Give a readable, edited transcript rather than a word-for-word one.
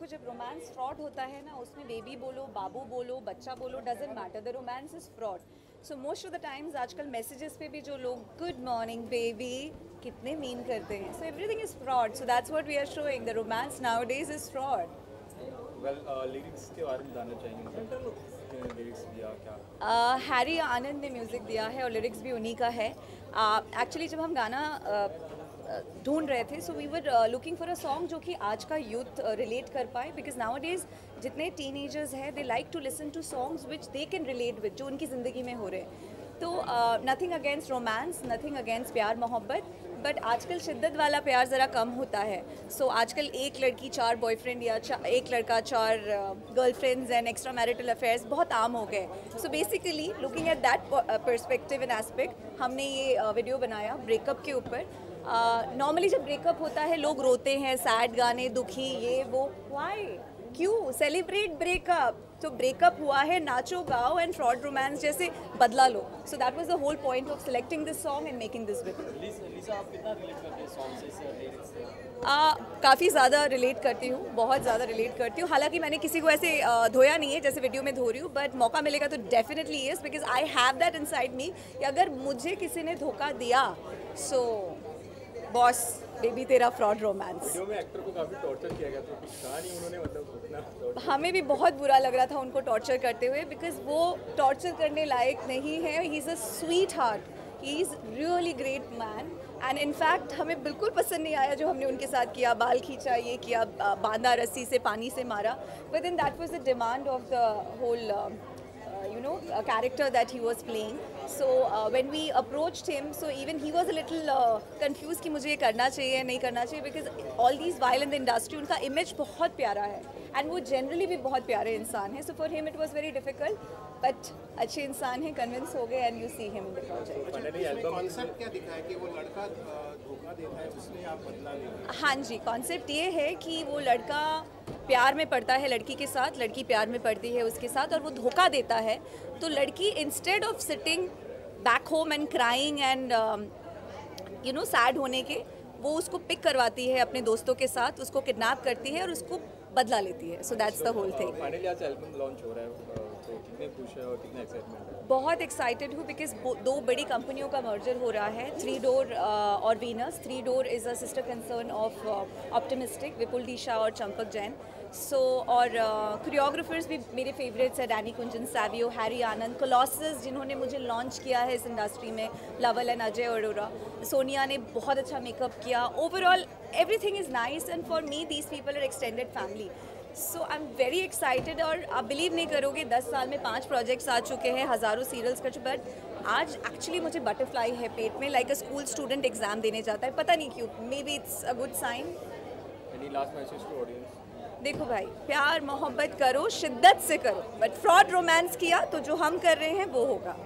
देखो जब romance fraud होता है ना, उसमें बेबी बोलो, बाबू बोलो, बच्चा बोलो, doesn't matter, the romance is fraud. So most of the times आजकल मैसेजेस पे भी जो लोग गुड मॉर्निंग बेबी कितने मीन करते हैं. So everything is fraud. So that's what we are showing, the romance nowadays is fraud. Well lyrics के बारे में जानना चाहेंगे. लिरिक्स दिया क्या? हैरी आनंद ने म्यूज़िक दिया है और लिरिक्स भी उन्हीं का है. एक्चुअली जब हम गाना ढूंढ रहे थे, so we were looking for a song जो कि आज का यूथ रिलेट कर पाए, बिकॉज नाउ डेज जितने टीनेजर्स हैं they like to listen to songs which they can relate with, जो उनकी ज़िंदगी में हो रहे हैं. तो nothing against romance, nothing against प्यार मोहब्बत, बट आजकल शिद्दत वाला प्यार ज़रा कम होता है. सो आजकल एक लड़की चार बॉयफ्रेंड या एक लड़का चार girlfriends and extra marital affairs बहुत आम हो गए. So basically looking at that perspective and aspect हमने ये वीडियो बनाया ब्रेकअप के ऊपर. नॉर्मली जब ब्रेकअप होता है लोग रोते हैं, सैड गाने, दुखी, ये वो, वाई, क्यों सेलिब्रेट ब्रेकअप. तो ब्रेकअप हुआ है, नाचो, गाओ एंड फ्रॉड रोमांस जैसे बदला लो. So that was the whole point of selecting this song and making this video. Lisa, आप कितना रिलेट करते हैं सॉन्ग से, लिरिक्स से? काफ़ी ज़्यादा रिलेट करती हूँ, बहुत ज़्यादा रिलेट करती हूँ. हालांकि मैंने किसी को ऐसे धोया नहीं है जैसे वीडियो में धो रही हूँ, बट मौका मिलेगा तो definitely yes, because I have that inside me. अगर मुझे किसी ने धोखा दिया, सो बॉस बेबी तेरा फ्रॉड रोमांस. वीडियो में एक्टर को काफी टॉर्चर किया गया था, कुछ कहानी उन्होंने मतलब हमें भी बहुत बुरा लग रहा था उनको टॉर्चर करते हुए, बिकॉज वो टॉर्चर करने लायक नहीं है. He is a sweet heart, he is really great man. And in fact हमें बिल्कुल पसंद नहीं आया जो हमने उनके साथ किया, बाल खींचा, ये किया, बांधा रस्सी से, पानी से मारा. But then that was the demand of the whole you know, a character that he was playing. So when we approached him, so even he was a little confused कि मुझे ये करना चाहिए नहीं करना चाहिए, because all these violent industry उनका image बहुत प्यारा है and वो generally भी बहुत प्यारे इंसान हैं. So for him it was very difficult, but अच्छे इंसान हैं, convince हो गए and you see him in the project. Concept क्या दिखाया कि वो लड़का धोखा देता है, उसने आप बदला लिया? हाँ जी, concept ये है कि वो लड़का प्यार में पड़ता है लड़की के साथ, लड़की प्यार में पड़ती है उसके साथ और वो धोखा देता है. तो लड़की instead of sitting back home and crying and you know sad होने के, वो उसको पिक करवाती है अपने दोस्तों के साथ, उसको किडनैप करती है और उसको बदला लेती है. So that's the whole thing. Finally आज एल्बम लॉन्च हो रहा है, तो कितने खुश हैं और कितना एक्साइटमेंट है? बहुत एक्साइटेड हूँ, बिकॉज दो बड़ी कंपनियों का मर्जर हो रहा है, थ्री डोर और Venus. Three door is a sister concern of optimistic, विपुलदी शाह और चंपक जैन. सो और कोरियोग्राफर्स भी मेरे फेवरेट्स हैं, Danny Kunjan, Savio, Harry Anand, Colossus जिन्होंने मुझे लॉन्च किया है इस इंडस्ट्री में, लवल एंड अजय अरोरा. सोनिया ने बहुत अच्छा मेकअप किया. Overall everything is nice and for me these people are extended family. So I am very excited और आप बिलीव नहीं करोगे 10 साल में 5 प्रोजेक्ट्स आ चुके हैं, हज़ारों सीरियल्स का. बट आज एक्चुअली मुझे बटरफ्लाई है पेट में, like a school student exam देने जाता है, पता नहीं क्यों, maybe it's a good sign. Any last message to audience? देखो भाई, प्यार मोहब्बत करो, शिद्दत से करो, बट फ्रॉड रोमांस किया तो जो हम कर रहे हैं वो होगा.